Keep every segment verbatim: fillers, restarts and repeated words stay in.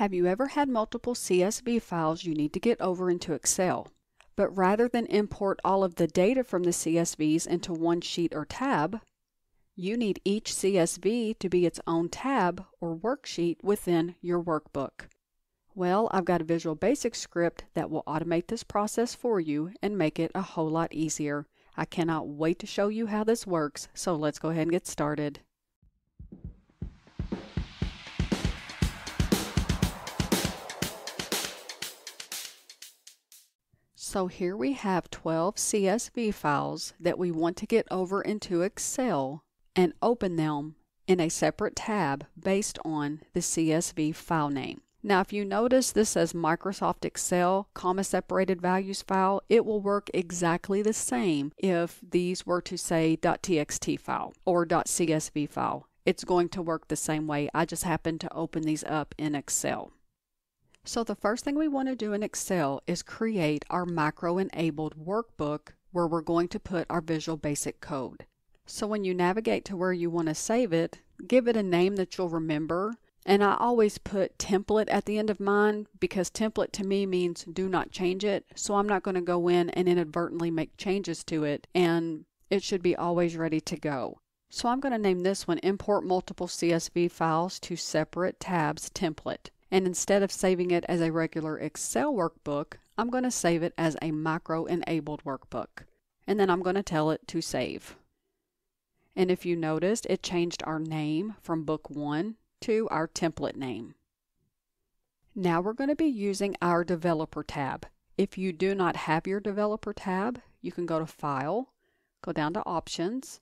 Have you ever had multiple C S V files you need to get over into Excel? But rather than import all of the data from the C S Vs into one sheet or tab, you need each C S V to be its own tab or worksheet within your workbook. Well, I've got a Visual Basic script that will automate this process for you and make it a whole lot easier. I cannot wait to show you how this works, so let's go ahead and get started. So here we have twelve C S V files that we want to get over into Excel and open them in a separate tab based on the C S V file name. Now, if you notice this says Microsoft Excel, comma separated values file, it will work exactly the same if these were to say .txt file or .csv file. It's going to work the same way. I just happen to open these up in Excel. So the first thing we want to do in Excel is create our macro-enabled workbook where we're going to put our Visual Basic code. So when you navigate to where you want to save it, give it a name that you'll remember. And I always put template at the end of mine because template to me means do not change it. So I'm not going to go in and inadvertently make changes to it, and it should be always ready to go. So I'm going to name this one Import Multiple C S V Files to Separate Tabs Template. And instead of saving it as a regular Excel workbook, I'm going to save it as a macro-enabled workbook. And then I'm going to tell it to save. And if you noticed, it changed our name from book one to our template name. Now we're going to be using our Developer tab. If you do not have your Developer tab, you can go to File, go down to Options,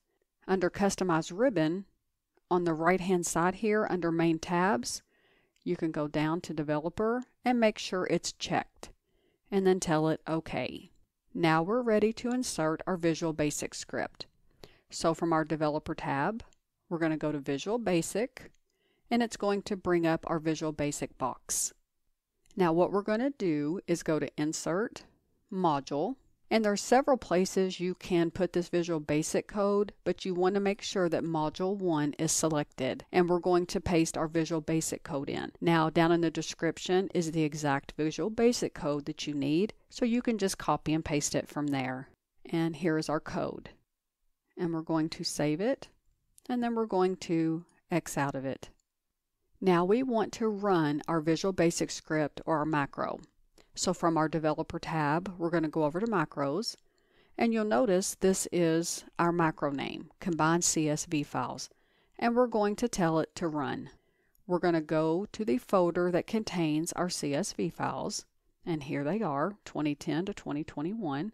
under Customize Ribbon, on the right-hand side here under Main Tabs, you can go down to Developer and make sure it's checked, and then tell it OK. Now we're ready to insert our Visual Basic script. So from our Developer tab, we're going to go to Visual Basic, and it's going to bring up our Visual Basic box. Now what we're going to do is go to Insert, Module, and there are several places you can put this Visual Basic code, but you want to make sure that Module one is selected, and we're going to paste our Visual Basic code in. Now down in the description is the exact Visual Basic code that you need, so you can just copy and paste it from there. And here is our code. And we're going to save it, and then we're going to X out of it. Now we want to run our Visual Basic script or our macro. So from our Developer tab, we're going to go over to Macros, and you'll notice this is our macro name, Combine C S V Files, and we're going to tell it to run. We're going to go to the folder that contains our C S V files, and here they are, twenty ten to twenty twenty-one.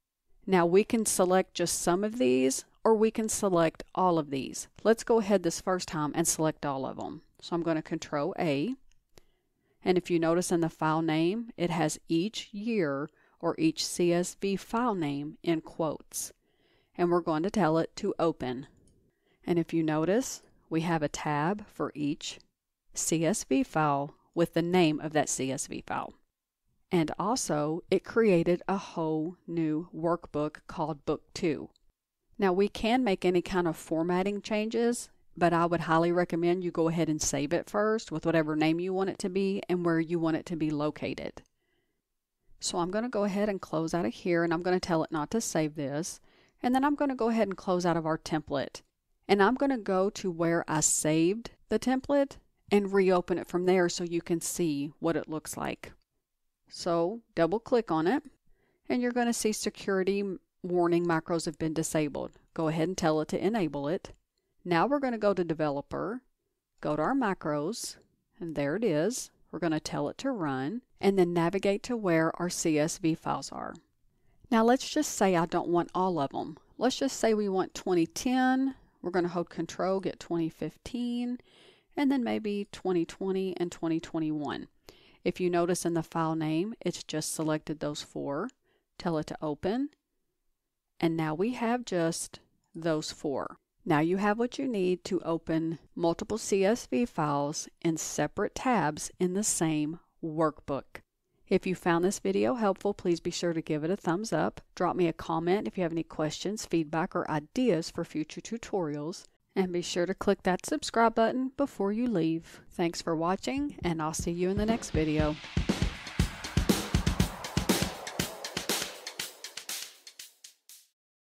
Now we can select just some of these, or we can select all of these. Let's go ahead this first time and select all of them. So I'm going to Control A. And if you notice in the file name, it has each year or each C S V file name in quotes. And we're going to tell it to open. And if you notice, we have a tab for each C S V file with the name of that C S V file. And also, it created a whole new workbook called Book two. Now, we can make any kind of formatting changes, but I would highly recommend you go ahead and save it first with whatever name you want it to be and where you want it to be located. So I'm going to go ahead and close out of here, and I'm going to tell it not to save this. And then I'm going to go ahead and close out of our template. And I'm going to go to where I saved the template and reopen it from there so you can see what it looks like. So double click on it, and you're going to see security warning macros have been disabled. Go ahead and tell it to enable it. Now we're going to go to Developer, go to our macros, and there it is. We're going to tell it to run, and then navigate to where our C S V files are. Now let's just say I don't want all of them. Let's just say we want twenty ten. We're going to hold Control, get twenty fifteen, and then maybe twenty twenty and twenty twenty-one. If you notice in the file name, it's just selected those four. Tell it to open, and now we have just those four. Now you have what you need to open multiple C S V files in separate tabs in the same workbook. If you found this video helpful, please be sure to give it a thumbs up. Drop me a comment if you have any questions, feedback, or ideas for future tutorials. And be sure to click that subscribe button before you leave. Thanks for watching, and I'll see you in the next video.